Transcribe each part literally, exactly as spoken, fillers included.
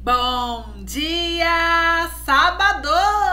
Bom dia! Sábado,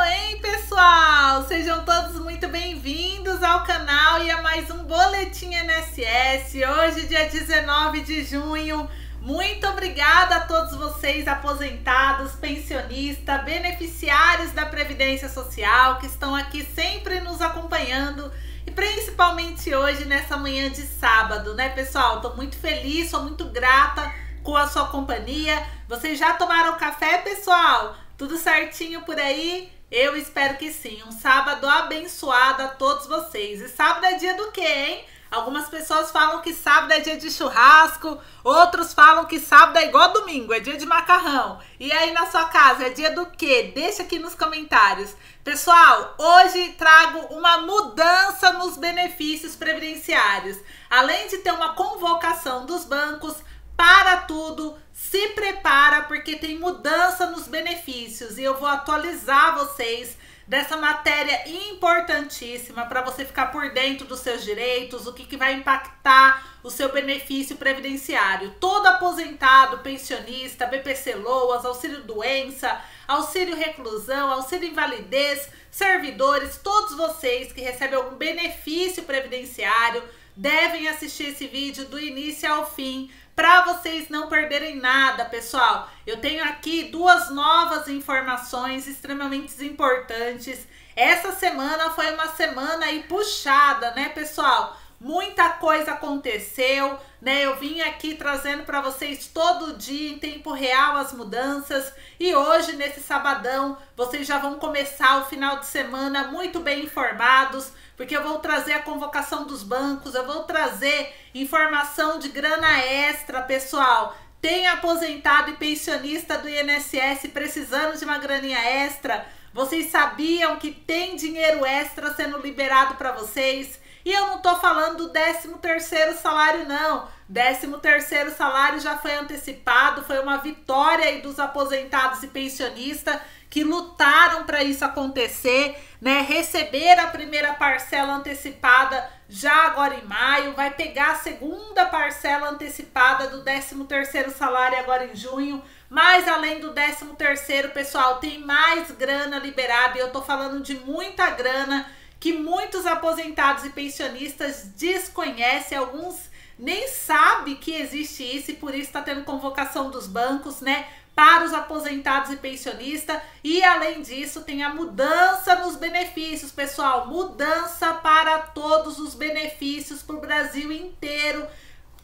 hein, pessoal? Sejam todos muito bem-vindos ao canal e a mais um Boletim I N S S. Hoje, dia dezenove de junho. Muito obrigada a todos vocês, aposentados, pensionistas, beneficiários da Previdência Social, que estão aqui sempre nos acompanhando e principalmente hoje, nessa manhã de sábado, né, pessoal? Tô muito feliz, sou muito grata com a sua companhia. Vocês já tomaram café, pessoal? Tudo certinho por aí? Eu espero que sim. Um sábado abençoado a todos vocês. E sábado é dia do quê, hein? Algumas pessoas falam que sábado é dia de churrasco, outros falam que sábado é igual domingo, é dia de macarrão. E aí na sua casa, é dia do quê? Deixa aqui nos comentários. Pessoal, hoje trago uma mudança nos benefícios previdenciários. Além de ter uma convocação dos bancos, para tudo, se prepara porque tem mudança nos benefícios. E eu vou atualizar vocês dessa matéria importantíssima para você ficar por dentro dos seus direitos, o que, que vai impactar o seu benefício previdenciário. Todo aposentado, pensionista, B P C Loas, auxílio doença, auxílio reclusão, auxílio invalidez, servidores, todos vocês que recebem algum benefício previdenciário devem assistir esse vídeo do início ao fim para vocês não perderem nada, pessoal. Eu tenho aqui duas novas informações extremamente importantes. Essa semana foi uma semana aí puxada, né, pessoal? Muita coisa aconteceu, né? Eu vim aqui trazendo para vocês todo dia, em tempo real, as mudanças. E hoje, nesse sabadão, vocês já vão começar o final de semana muito bem informados, porque eu vou trazer a convocação dos bancos, eu vou trazer informação de grana extra, pessoal. Tem aposentado e pensionista do I N S S precisando de uma graninha extra? Vocês sabiam que tem dinheiro extra sendo liberado para vocês? E eu não tô falando do décimo terceiro salário, não. décimo terceiro salário já foi antecipado, foi uma vitória aí dos aposentados e pensionistas que lutaram para isso acontecer, né? Receber a primeira parcela antecipada já agora em maio, vai pegar a segunda parcela antecipada do décimo terceiro salário agora em junho, mas além do décimo terceiro, pessoal, tem mais grana liberada e eu tô falando de muita grana que muitos aposentados e pensionistas desconhecem, alguns nem sabem que existe isso e por isso está tendo convocação dos bancos, né, para os aposentados e pensionistas. E além disso tem a mudança nos benefícios, pessoal, mudança para todos os benefícios para o Brasil inteiro.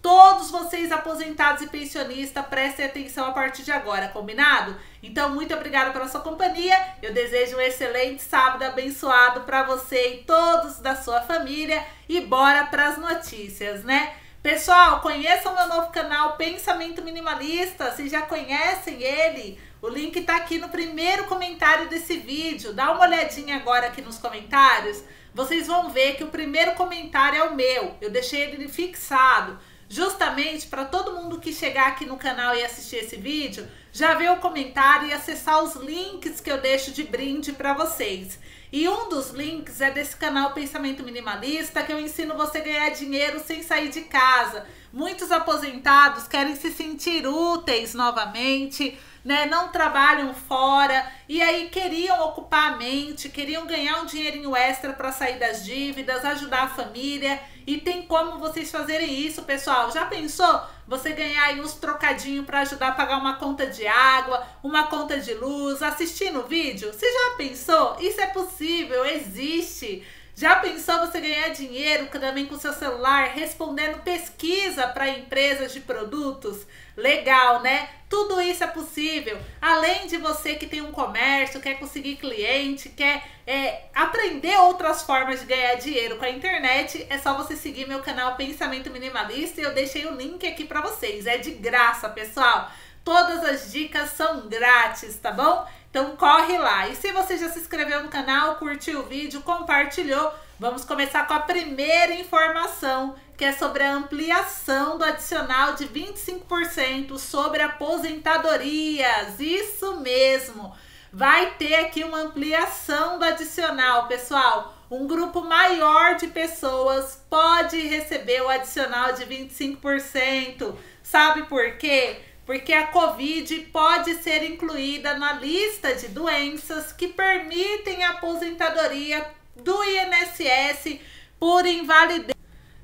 Todos vocês aposentados e pensionistas, prestem atenção a partir de agora, combinado? Então, muito obrigada pela sua companhia. Eu desejo um excelente sábado abençoado para você e todos da sua família. E bora para as notícias, né? Pessoal, conheçam o meu novo canal Pensamento Minimalista, se já conhecem ele, o link tá aqui no primeiro comentário desse vídeo. Dá uma olhadinha agora aqui nos comentários, vocês vão ver que o primeiro comentário é o meu, eu deixei ele fixado. Justamente para todo mundo que chegar aqui no canal e assistir esse vídeo, já ver o comentário e acessar os links que eu deixo de brinde para vocês. E um dos links é desse canal Pensamento Minimalista, que eu ensino você a ganhar dinheiro sem sair de casa. Muitos aposentados querem se sentir úteis novamente, né? Não trabalham fora e aí queriam ocupar a mente, queriam ganhar um dinheirinho extra para sair das dívidas, ajudar a família. E tem como vocês fazerem isso, pessoal. Já pensou? Você ganhar aí uns trocadinhos para ajudar a pagar uma conta de água, uma conta de luz, assistindo o vídeo? Você já pensou? Isso é possível, existe. Já pensou você ganhar dinheiro também com seu celular, respondendo pesquisa para empresas de produtos? Legal, né? Tudo isso é possível. Além de você que tem um comércio, quer conseguir cliente, quer é, aprender outras formas de ganhar dinheiro com a internet, é só você seguir meu canal Pensamento Minimalista e eu deixei o link aqui para vocês. É de graça, pessoal. Todas as dicas são grátis, tá bom? Então corre lá. E se você já se inscreveu no canal, curtiu o vídeo, compartilhou, vamos começar com a primeira informação, que é sobre a ampliação do adicional de vinte e cinco por cento sobre aposentadorias. Isso mesmo. Vai ter aqui uma ampliação do adicional, pessoal. Um grupo maior de pessoas pode receber o adicional de vinte e cinco por cento. Sabe por quê? porque a Covid pode ser incluída na lista de doenças que permitem a aposentadoria do I N S S por invalidez.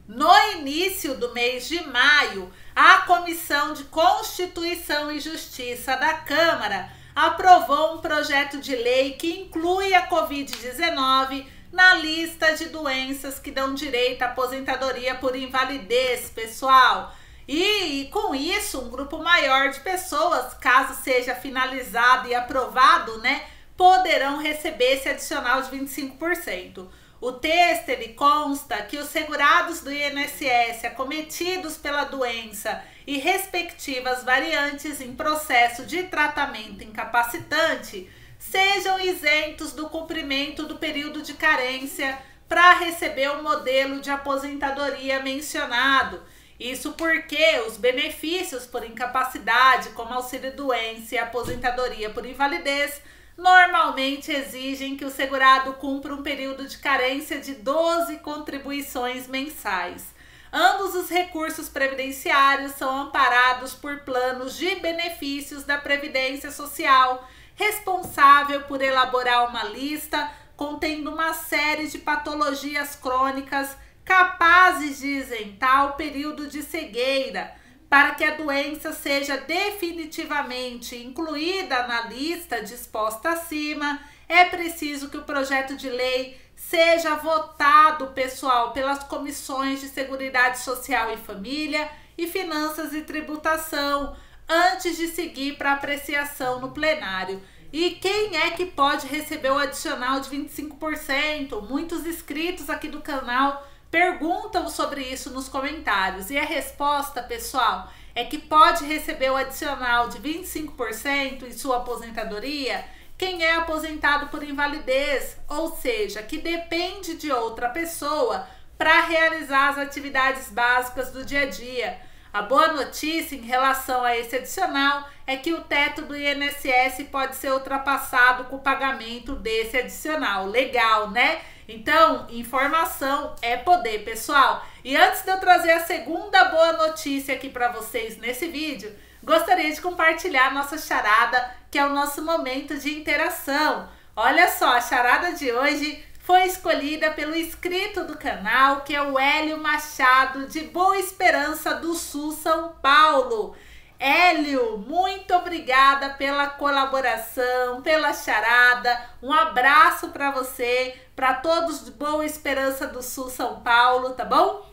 No início do mês de maio, a Comissão de Constituição e Justiça da Câmara aprovou um projeto de lei que inclui a Covid dezenove na lista de doenças que dão direito à aposentadoria por invalidez, pessoal. E, e com isso, um grupo maior de pessoas, caso seja finalizado e aprovado, né, poderão receber esse adicional de vinte e cinco por cento. O texto, ele consta que os segurados do I N S S acometidos pela doença e respectivas variantes em processo de tratamento incapacitante sejam isentos do cumprimento do período de carência para receber o modelo de aposentadoria mencionado. Isso porque os benefícios por incapacidade, como auxílio-doença e aposentadoria por invalidez, normalmente exigem que o segurado cumpra um período de carência de doze contribuições mensais. Ambos os recursos previdenciários são amparados por planos de benefícios da Previdência Social, responsável por elaborar uma lista contendo uma série de patologias crônicas capazes de isentar o período de cegueira, para que a doença seja definitivamente incluída na lista disposta acima. É preciso que o projeto de lei seja votado, pessoal, pelas comissões de Seguridade Social e Família e Finanças e Tributação, antes de seguir para apreciação no plenário. E quem é que pode receber o adicional de vinte e cinco por cento? Muitos inscritos aqui do canal perguntam sobre isso nos comentários, e a resposta, pessoal, é que pode receber o adicional de vinte e cinco por cento em sua aposentadoria quem é aposentado por invalidez, ou seja, que depende de outra pessoa para realizar as atividades básicas do dia a dia. A boa notícia em relação a esse adicional é que o teto do I N S S pode ser ultrapassado com o pagamento desse adicional. Legal, né? Então, informação é poder, pessoal. E antes de eu trazer a segunda boa notícia aqui para vocês nesse vídeo, gostaria de compartilhar a nossa charada, que é o nosso momento de interação. Olha só, a charada de hoje foi escolhida pelo inscrito do canal, que é o Hélio Machado, de Boa Esperança do Sul, São Paulo. Hélio, muito obrigada pela colaboração, pela charada. Um abraço para você, para todos de Boa Esperança do Sul, São Paulo, tá bom?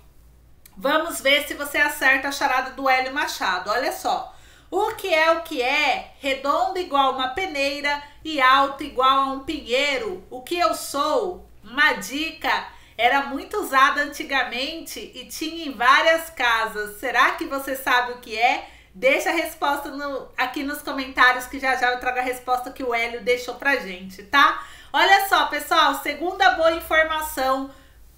Vamos ver se você acerta a charada do Hélio Machado. Olha só. O que é o que é? Redondo igual uma peneira e alto igual a um pinheiro. O que eu sou? Uma dica. Era muito usada antigamente e tinha em várias casas. Será que você sabe o que é? Deixa a resposta no, aqui nos comentários, que já já eu trago a resposta que o Hélio deixou pra gente, tá? Olha só, pessoal, segunda boa informação: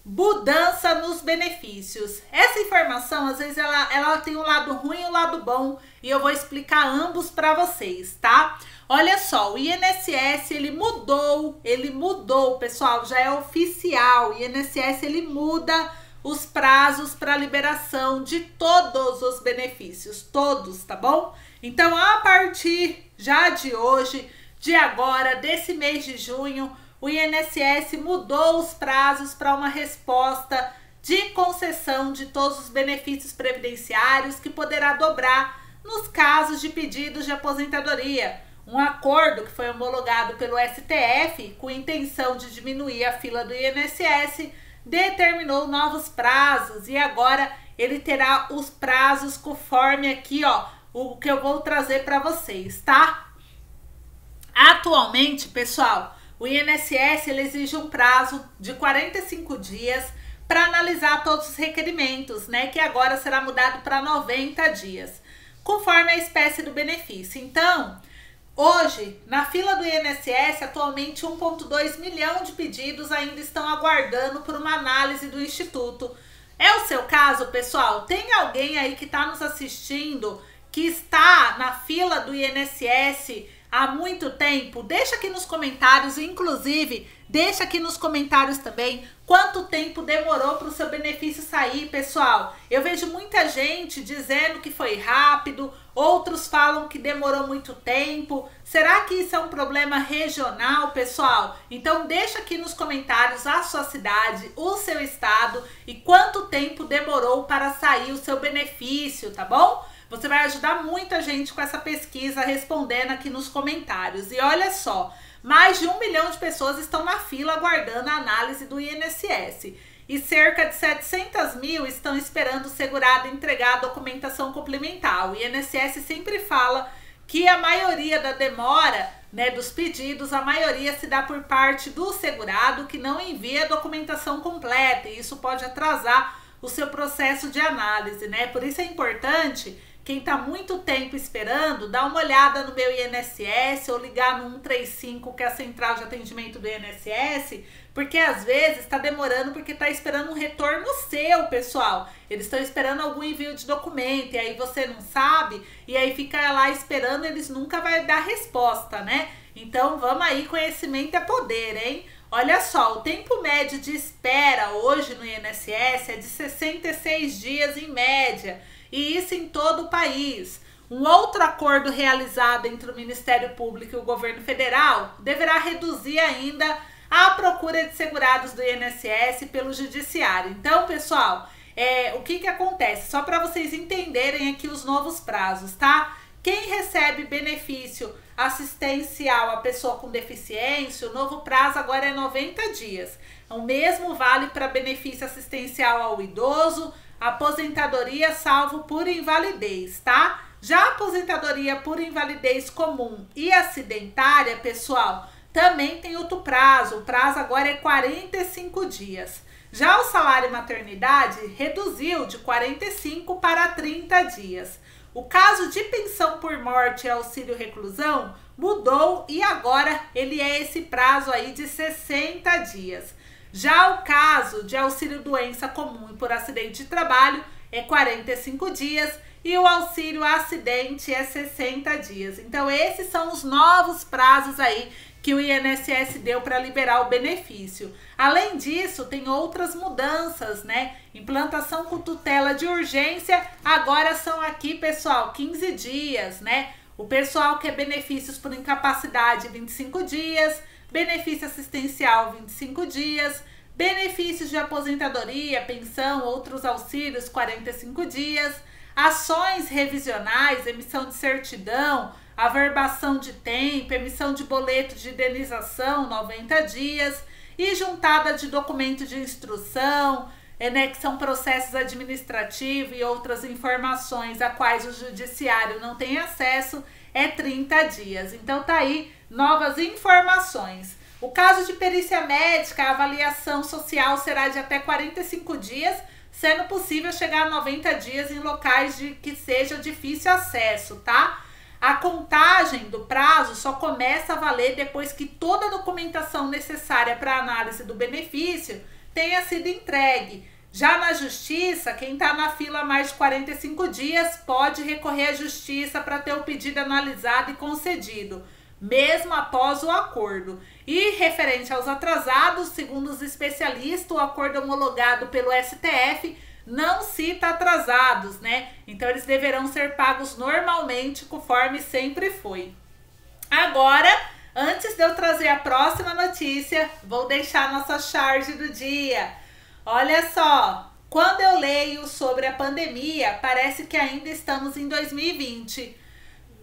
mudança nos benefícios. Essa informação, às vezes, ela, ela tem um lado ruim e um lado bom, e eu vou explicar ambos para vocês, tá? Olha só, o I N S S, ele mudou, ele mudou, pessoal, já é oficial. O I N S S, ele muda os prazos para liberação de todos os benefícios, todos, tá bom? Então, a partir já de hoje, de agora, desse mês de junho, o I N S S mudou os prazos para uma resposta de concessão de todos os benefícios previdenciários, que poderá dobrar nos casos de pedidos de aposentadoria. Um acordo que foi homologado pelo S T F com intenção de diminuir a fila do I N S S determinou novos prazos, e agora ele terá os prazos conforme aqui, ó, o que eu vou trazer para vocês, tá? Atualmente, pessoal, o I N S S ele exige um prazo de quarenta e cinco dias para analisar todos os requerimentos, né? Que agora será mudado para noventa dias, conforme a espécie do benefício. Então, hoje, na fila do I N S S, atualmente um vírgula dois milhão de pedidos ainda estão aguardando por uma análise do Instituto. É o seu caso, pessoal? Tem alguém aí que está nos assistindo que está na fila do I N S S há muito tempo? Deixa aqui nos comentários, inclusive, deixa aqui nos comentários também quanto tempo demorou para o seu benefício sair, pessoal. Eu vejo muita gente dizendo que foi rápido, outros falam que demorou muito tempo. Será que isso é um problema regional, pessoal? Então deixa aqui nos comentários a sua cidade, o seu estado e quanto tempo demorou para sair o seu benefício, tá bom? Você vai ajudar muita gente com essa pesquisa respondendo aqui nos comentários. E olha só, mais de um milhão de pessoas estão na fila aguardando a análise do I N S S. E cerca de setecentos mil estão esperando o segurado entregar a documentação complementar. O I N S S sempre fala que a maioria da demora, né, dos pedidos, a maioria se dá por parte do segurado que não envia a documentação completa. E isso pode atrasar o seu processo de análise, né? Por isso é importante... Quem está muito tempo esperando, dá uma olhada no meu I N S S ou ligar no um três cinco, que é a central de atendimento do I N S S, porque às vezes está demorando porque está esperando um retorno seu, pessoal. Eles estão esperando algum envio de documento e aí você não sabe e aí fica lá esperando, eles nunca vão dar resposta, né? Então vamos aí, conhecimento é poder, hein? Olha só, o tempo médio de espera hoje no I N S S é de sessenta e seis dias em média. E isso em todo o país. Um outro acordo realizado entre o Ministério Público e o governo federal deverá reduzir ainda a procura de segurados do I N S S pelo judiciário. Então, pessoal, é, o que que acontece? Só para vocês entenderem aqui os novos prazos, tá? Quem recebe benefício assistencial à pessoa com deficiência, o novo prazo agora é noventa dias. O mesmo vale para benefício assistencial ao idoso, aposentadoria salvo por invalidez, tá? Já a aposentadoria por invalidez comum e acidentária, pessoal, também tem outro prazo. O prazo agora é quarenta e cinco dias. Já o salário maternidade reduziu de quarenta e cinco para trinta dias. O caso de pensão por morte e auxílio reclusão mudou e agora ele é esse prazo aí de sessenta dias. Já o caso de auxílio-doença comum por acidente de trabalho é quarenta e cinco dias e o auxílio-acidente é sessenta dias. Então, esses são os novos prazos aí que o I N S S deu para liberar o benefício. Além disso, tem outras mudanças, né? Implantação com tutela de urgência, agora são aqui, pessoal, quinze dias, né? O pessoal quer benefícios por incapacidade, vinte e cinco dias... benefício assistencial, vinte e cinco dias, benefícios de aposentadoria, pensão, outros auxílios, quarenta e cinco dias, ações revisionais, emissão de certidão, averbação de tempo, emissão de boleto de indenização, noventa dias, e juntada de documento de instrução, né, que são processos administrativos e outras informações a quais o judiciário não tem acesso, é trinta dias. Então tá aí novas informações. O caso de perícia médica, a avaliação social será de até quarenta e cinco dias, sendo possível chegar a noventa dias em locais de que seja difícil acesso, tá? A contagem do prazo só começa a valer depois que toda a documentação necessária para análise do benefício tenha sido entregue. Já na justiça, quem está na fila há mais de quarenta e cinco dias pode recorrer à justiça para ter o pedido analisado e concedido, mesmo após o acordo. E referente aos atrasados, segundo os especialistas, o acordo homologado pelo S T F não cita atrasados, né? Então eles deverão ser pagos normalmente, conforme sempre foi. Agora, antes de eu trazer a próxima notícia, vou deixar a nossa charge do dia. Olha só, quando eu leio sobre a pandemia, parece que ainda estamos em dois mil e vinte.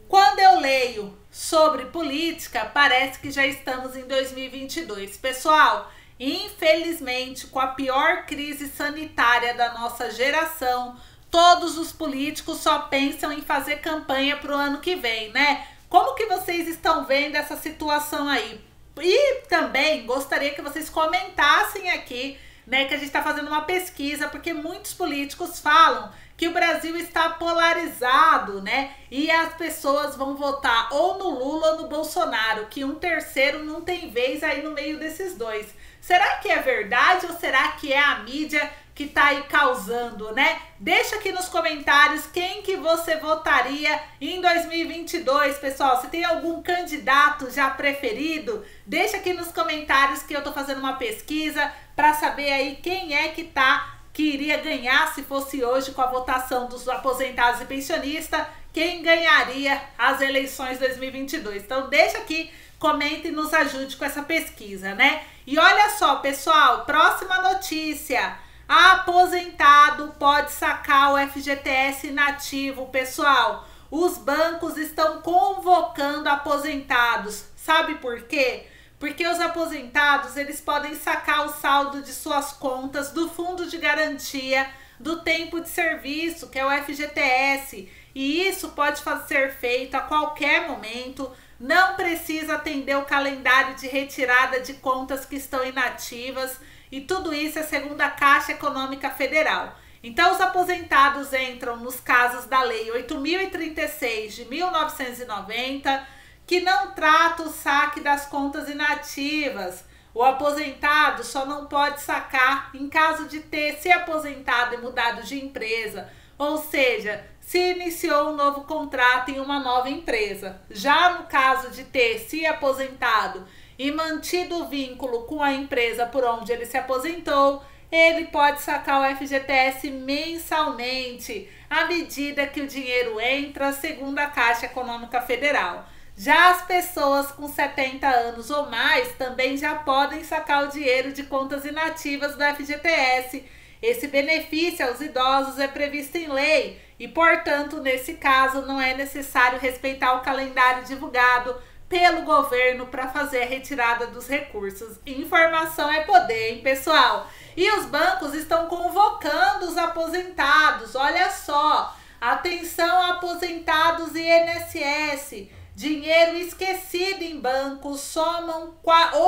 Quando eu leio sobre política, parece que já estamos em dois mil e vinte e dois. Pessoal, infelizmente, com a pior crise sanitária da nossa geração, todos os políticos só pensam em fazer campanha para o ano que vem, né? Como que vocês estão vendo essa situação aí? E também gostaria que vocês comentassem aqui, né, que a gente está fazendo uma pesquisa, porque muitos políticos falam que o Brasil está polarizado, né? E as pessoas vão votar ou no Lula ou no Bolsonaro, que um terceiro não tem vez aí no meio desses dois. Será que é verdade ou será que é a mídia que tá aí causando, né? Deixa aqui nos comentários quem que você votaria em dois mil e vinte e dois, pessoal. Se tem algum candidato já preferido, deixa aqui nos comentários que eu tô fazendo uma pesquisa para saber aí quem é que tá, que iria ganhar se fosse hoje com a votação dos aposentados e pensionistas, quem ganharia as eleições dois mil e vinte e dois. Então deixa aqui, comenta e nos ajude com essa pesquisa, né? E olha só, pessoal, próxima notícia. Aposentado pode sacar o F G T S inativo, pessoal. Os bancos estão convocando aposentados. Sabe por quê? Porque os aposentados, eles podem sacar o saldo de suas contas do Fundo de Garantia do Tempo de Serviço, que é o F G T S. E isso pode ser feito a qualquer momento. Não precisa atender o calendário de retirada de contas que estão inativas. E tudo isso é segundo a Caixa Econômica Federal. Então, os aposentados entram nos casos da Lei oito mil e trinta e seis de mil novecentos e noventa, que não trata o saque das contas inativas. O aposentado só não pode sacar em caso de ter se aposentado e mudado de empresa, ou seja, se iniciou um novo contrato em uma nova empresa. Já no caso de ter se aposentado e mantido o vínculo com a empresa por onde ele se aposentou, ele pode sacar o F G T S mensalmente, à medida que o dinheiro entra, segundo a Caixa Econômica Federal. Já as pessoas com setenta anos ou mais também já podem sacar o dinheiro de contas inativas do F G T S. Esse benefício aos idosos é previsto em lei e, portanto, nesse caso, não é necessário respeitar o calendário divulgado pelo governo para fazer a retirada dos recursos. Informação é poder, hein, pessoal? E os bancos estão convocando os aposentados. Olha só, atenção aposentados e I N S S, dinheiro esquecido em bancos somam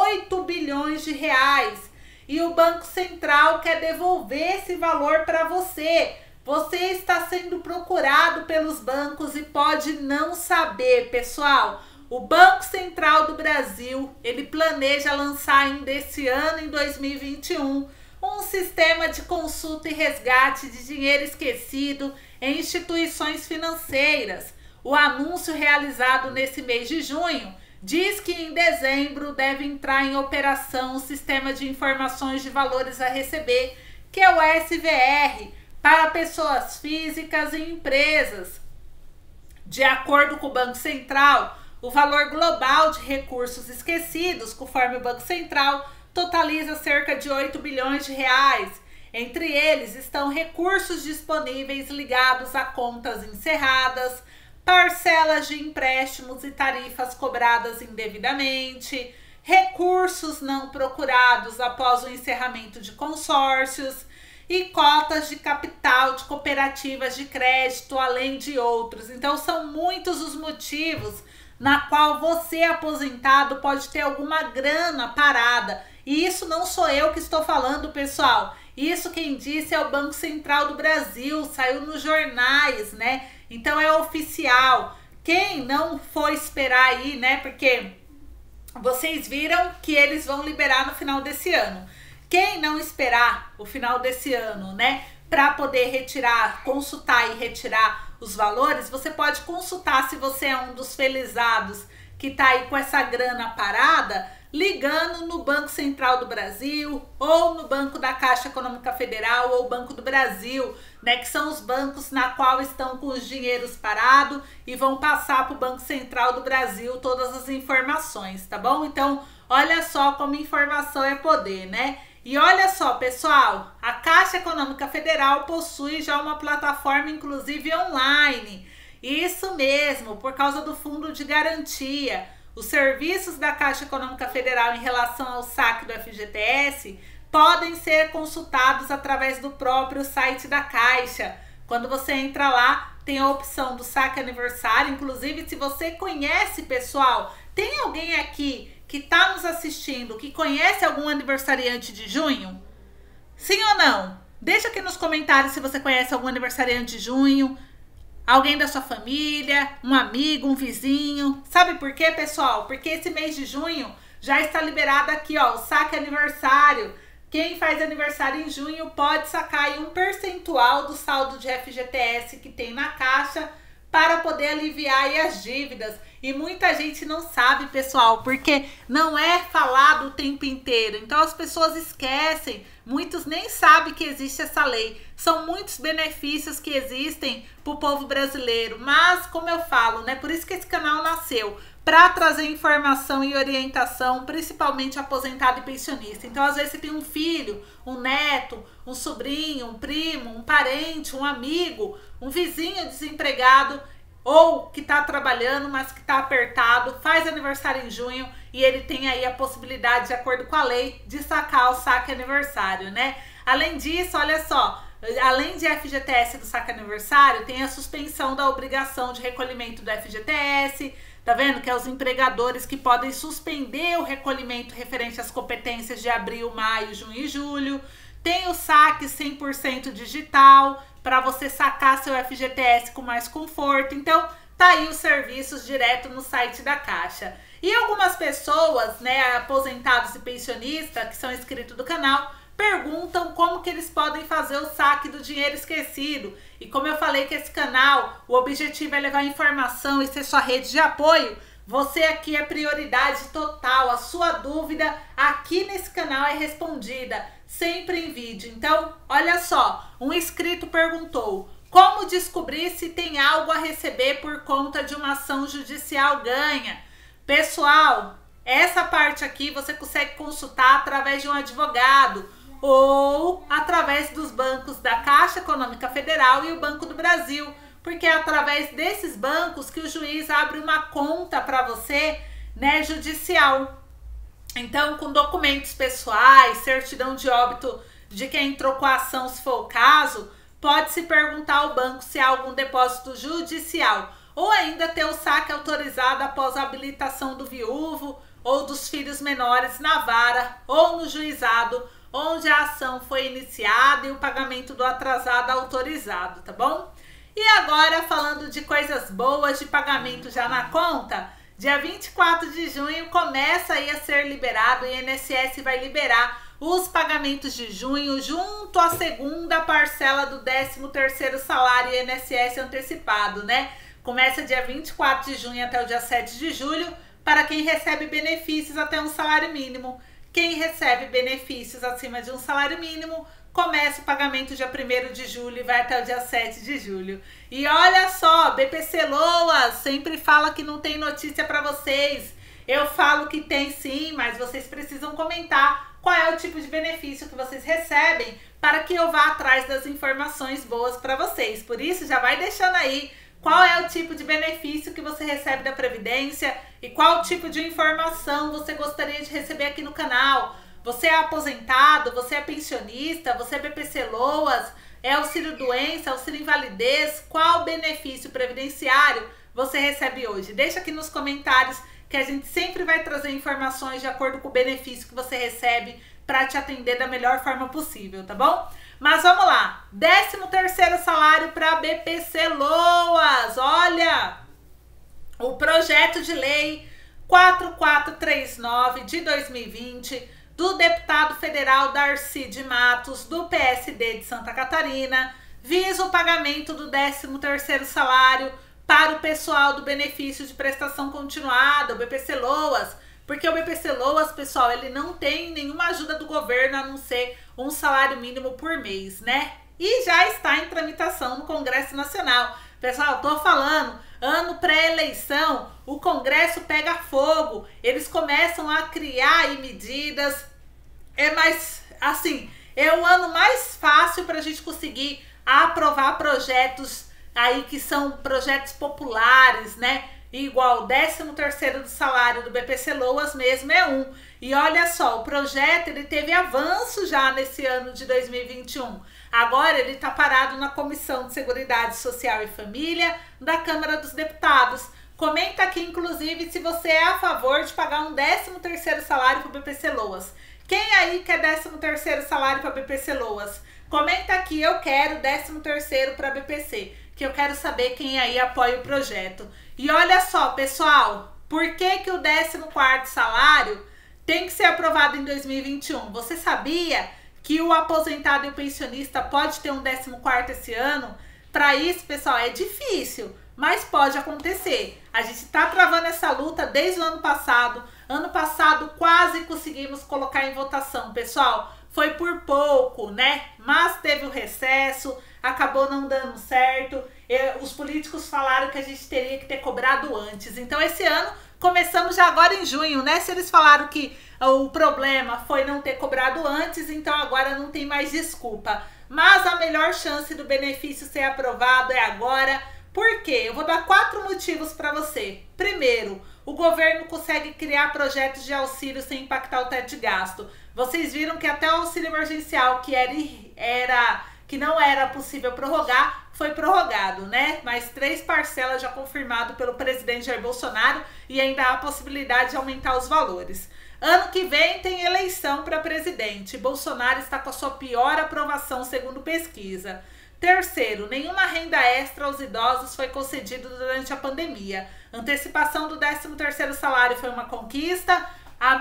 oito bilhões de reais e o Banco Central quer devolver esse valor para você. Você está sendo procurado pelos bancos e pode não saber, pessoal. O Banco Central do Brasil, ele planeja lançar ainda esse ano, em dois mil e vinte e um, um sistema de consulta e resgate de dinheiro esquecido em instituições financeiras. O anúncio realizado nesse mês de junho diz que em dezembro deve entrar em operação o Sistema de Informações de Valores a Receber, que é o S V R, para pessoas físicas e empresas. De acordo com o Banco Central, o valor global de recursos esquecidos, conforme o Banco Central, totaliza cerca de oito bilhões de reais. Entre eles estão recursos disponíveis ligados a contas encerradas, parcelas de empréstimos e tarifas cobradas indevidamente, recursos não procurados após o encerramento de consórcios e cotas de capital de cooperativas de crédito, além de outros. Então, são muitos os motivos na qual você, aposentado, pode ter alguma grana parada. E isso não sou eu que estou falando, pessoal. Isso quem disse é o Banco Central do Brasil, saiu nos jornais, né? Então é oficial. Quem não for esperar aí, né? Porque vocês viram que eles vão liberar no final desse ano. Quem não esperar o final desse ano, né? Para poder retirar, consultar e retirar os valores, você pode consultar se você é um dos felizados que tá aí com essa grana parada, ligando no Banco Central do Brasil ou no Banco da Caixa Econômica Federal ou Banco do Brasil, né, que são os bancos na qual estão com os dinheiros parados e vão passar para o Banco Central do Brasil todas as informações, tá bom? Então, olha só como informação é poder, né? E olha só, pessoal, a Caixa Econômica Federal possui já uma plataforma, inclusive, online. Isso mesmo, por causa do Fundo de Garantia. Os serviços da Caixa Econômica Federal em relação ao saque do F G T S podem ser consultados através do próprio site da Caixa. Quando você entra lá, tem a opção do saque aniversário. Inclusive, se você conhece, pessoal, tem alguém aqui que está nos assistindo, que conhece algum aniversariante de junho? Sim ou não? Deixa aqui nos comentários se você conhece algum aniversariante de junho, alguém da sua família, um amigo, um vizinho. Sabe por quê, pessoal? Porque esse mês de junho já está liberado aqui, ó, o saque aniversário. Quem faz aniversário em junho pode sacar aí um percentual do saldo de F G T S que tem na Caixa para poder aliviar aí as dívidas. E muita gente não sabe, pessoal, porque não é falado o tempo inteiro. Então as pessoas esquecem, muitos nem sabem que existe essa lei. São muitos benefícios que existem para o povo brasileiro. Mas, como eu falo, né? Por isso que esse canal nasceu, para trazer informação e orientação, principalmente aposentado e pensionista. Então, às vezes, você tem um filho, um neto, um sobrinho, um primo, um parente, um amigo, um vizinho desempregado ou que está trabalhando, mas que está apertado, faz aniversário em junho e ele tem aí a possibilidade, de acordo com a lei, de sacar o saque aniversário, né? Além disso, olha só, além de F G T S do saque aniversário, tem a suspensão da obrigação de recolhimento do F G T S, tá vendo? Que é os empregadores que podem suspender o recolhimento referente às competências de abril, maio, junho e julho. Tem o saque cem por cento digital, para você sacar seu F G T S com mais conforto. Então, tá aí os serviços direto no site da Caixa. E algumas pessoas, né, aposentados e pensionistas, que são inscritos do canal, perguntam como que eles podem fazer o saque do dinheiro esquecido. E como eu falei que esse canal, o objetivo é levar informação e ser sua rede de apoio, você aqui é prioridade total. A sua dúvida aqui nesse canal é respondida, sempre em vídeo. Então, olha só, um inscrito perguntou: como descobrir se tem algo a receber por conta de uma ação judicial ganha? Pessoal, essa parte aqui você consegue consultar através de um advogado ou através dos bancos da Caixa Econômica Federal e o Banco do Brasil, porque é através desses bancos que o juiz abre uma conta para você, né, judicial. Então, com documentos pessoais, certidão de óbito de quem entrou com a ação, se for o caso, pode-se perguntar ao banco se há algum depósito judicial, ou ainda ter o saque autorizado após a habilitação do viúvo ou dos filhos menores na vara ou no juizado onde a ação foi iniciada e o pagamento do atrasado autorizado, tá bom? E agora, falando de coisas boas, de pagamento já na conta, dia vinte e quatro de junho começa aí a ser liberado, o I N S S vai liberar os pagamentos de junho junto à segunda parcela do décimo terceiro salário I N S S antecipado, né? Começa dia vinte e quatro de junho até o dia sete de julho para quem recebe benefícios até um salário mínimo. Quem recebe benefícios acima de um salário mínimo começa o pagamento dia primeiro de julho e vai até o dia sete de julho. E olha só, B P C Loas sempre fala que não tem notícia para vocês. Eu falo que tem sim, mas vocês precisam comentar qual é o tipo de benefício que vocês recebem para que eu vá atrás das informações boas para vocês. Por isso, já vai deixando aí qual é o tipo de benefício que você recebe da Previdência e qual tipo de informação você gostaria de receber aqui no canal. Você é aposentado, você é pensionista, você é B P C Loas, é auxílio doença, auxílio invalidez, qual benefício previdenciário você recebe hoje? Deixa aqui nos comentários que a gente sempre vai trazer informações de acordo com o benefício que você recebe para te atender da melhor forma possível, tá bom? Mas vamos lá, décimo terceiro salário para B P C Loas, olha, o projeto de lei quatro mil quatrocentos e trinta e nove de dois mil e vinte, do deputado federal Darcy de Matos, do P S D de Santa Catarina, visa o pagamento do décimo terceiro salário para o pessoal do benefício de prestação continuada, o B P C Loas, porque o B P C Loas, pessoal, ele não tem nenhuma ajuda do governo, a não ser um salário mínimo por mês, né? E já está em tramitação no Congresso Nacional. Pessoal, tô falando, ano pré-eleição, o Congresso pega fogo, eles começam a criar aí medidas, é mais, assim, é o ano mais fácil para a gente conseguir aprovar projetos aí que são projetos populares, né? Igual o décimo terceiro do salário do B P C Loas mesmo é um. E olha só, o projeto ele teve avanço já nesse ano de dois mil e vinte e um. Agora ele está parado na Comissão de Seguridade Social e Família da Câmara dos Deputados. Comenta aqui, inclusive, se você é a favor de pagar um décimo terceiro salário para o B P C Loas. Quem aí quer décimo terceiro salário para o B P C Loas? Comenta aqui, eu quero décimo terceiro para B P C, que eu quero saber quem aí apoia o projeto. E olha só, pessoal, por que que o décimo quarto salário tem que ser aprovado em dois mil e vinte e um? Você sabia que o aposentado e o pensionista pode ter um décimo quarto esse ano? Para isso, pessoal, é difícil, mas pode acontecer. A gente tá travando essa luta desde o ano passado. Ano passado quase conseguimos colocar em votação, pessoal. Foi por pouco, né? Mas teve o recesso, acabou não dando certo. Eu, os políticos falaram que a gente teria que ter cobrado antes. Então, esse ano, começamos já agora em junho, né? Se eles falaram que o problema foi não ter cobrado antes, então agora não tem mais desculpa. Mas a melhor chance do benefício ser aprovado é agora. Por quê? Eu vou dar quatro motivos para você. Primeiro, o governo consegue criar projetos de auxílio sem impactar o teto de gasto. Vocês viram que até o auxílio emergencial, que era, era, que não era possível prorrogar, foi prorrogado, né? Mas três parcelas já confirmado pelo presidente Jair Bolsonaro e ainda há a possibilidade de aumentar os valores. Ano que vem tem eleição para presidente. Bolsonaro está com a sua pior aprovação, segundo pesquisa. Terceiro, nenhuma renda extra aos idosos foi concedida durante a pandemia. Antecipação do décimo terceiro salário foi uma conquista,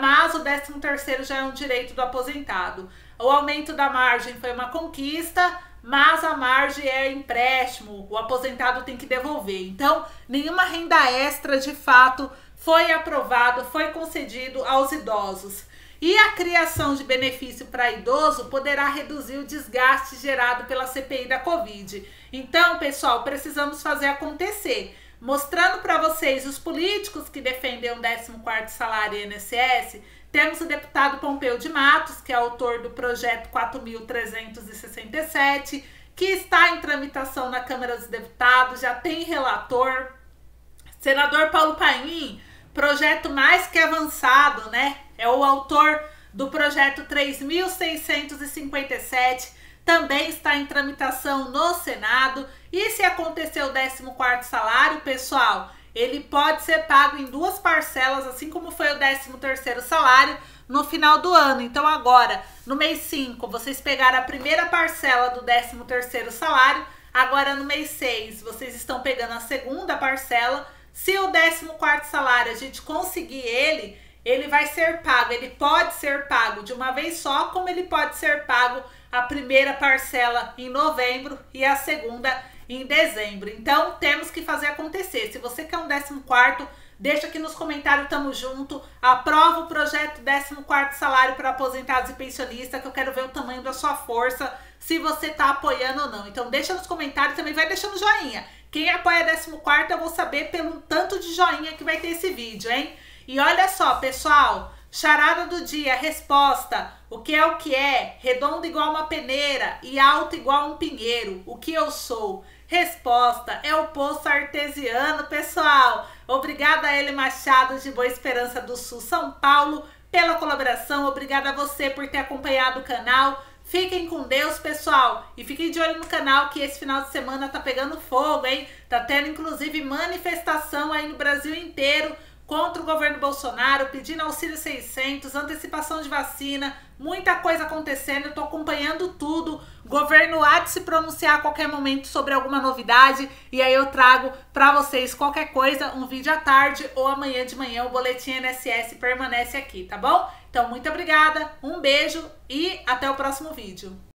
mas o décimo terceiro já é um direito do aposentado. O aumento da margem foi uma conquista, mas a margem é empréstimo, o aposentado tem que devolver. Então, nenhuma renda extra, de fato, foi aprovado, foi concedido aos idosos. E a criação de benefício para idoso poderá reduzir o desgaste gerado pela C P I da Covid. Então, pessoal, precisamos fazer acontecer. Mostrando para vocês os políticos que defendem o décimo quarto salário e I N S S, temos o deputado Pompeo de Mattos, que é autor do projeto quatro mil trezentos e sessenta e sete, que está em tramitação na Câmara dos Deputados, já tem relator. Senador Paulo Paim, projeto mais que avançado, né? É o autor do projeto três mil seiscentos e cinquenta e sete, também está em tramitação no Senado. E se acontecer o décimo quarto salário, pessoal, ele pode ser pago em duas parcelas, assim como foi o décimo terceiro salário, no final do ano. Então agora, no mês cinco, vocês pegaram a primeira parcela do décimo terceiro salário, agora no mês seis, vocês estão pegando a segunda parcela. Se o décimo quarto salário a gente conseguir ele, ele vai ser pago, ele pode ser pago de uma vez só, como ele pode ser pago a primeira parcela em novembro e a segunda em dezembro. Então, temos que fazer acontecer. Se você quer um décimo quarto, deixa aqui nos comentários, tamo junto. Aprova o projeto décimo quarto salário para aposentados e pensionistas, que eu quero ver o tamanho da sua força, se você tá apoiando ou não. Então, deixa nos comentários, também vai deixando joinha. Quem apoia décimo quarto, eu vou saber pelo tanto de joinha que vai ter esse vídeo, hein? E olha só, pessoal, charada do dia, resposta, o que é o que é, redondo igual uma peneira e alto igual um pinheiro, o que eu sou? Resposta, é o poço artesiano, pessoal. Obrigada a Hélio Machado, de Boa Esperança do Sul, São Paulo, pela colaboração, obrigada a você por ter acompanhado o canal. Fiquem com Deus, pessoal, e fiquem de olho no canal que esse final de semana tá pegando fogo, hein? Tá tendo, inclusive, manifestação aí no Brasil inteiro, contra o governo Bolsonaro, pedindo auxílio seiscentos, antecipação de vacina, muita coisa acontecendo, eu tô acompanhando tudo. O governo há de se pronunciar a qualquer momento sobre alguma novidade, e aí eu trago pra vocês qualquer coisa, um vídeo à tarde ou amanhã de manhã, o Boletim I N S S permanece aqui, tá bom? Então, muito obrigada, um beijo e até o próximo vídeo.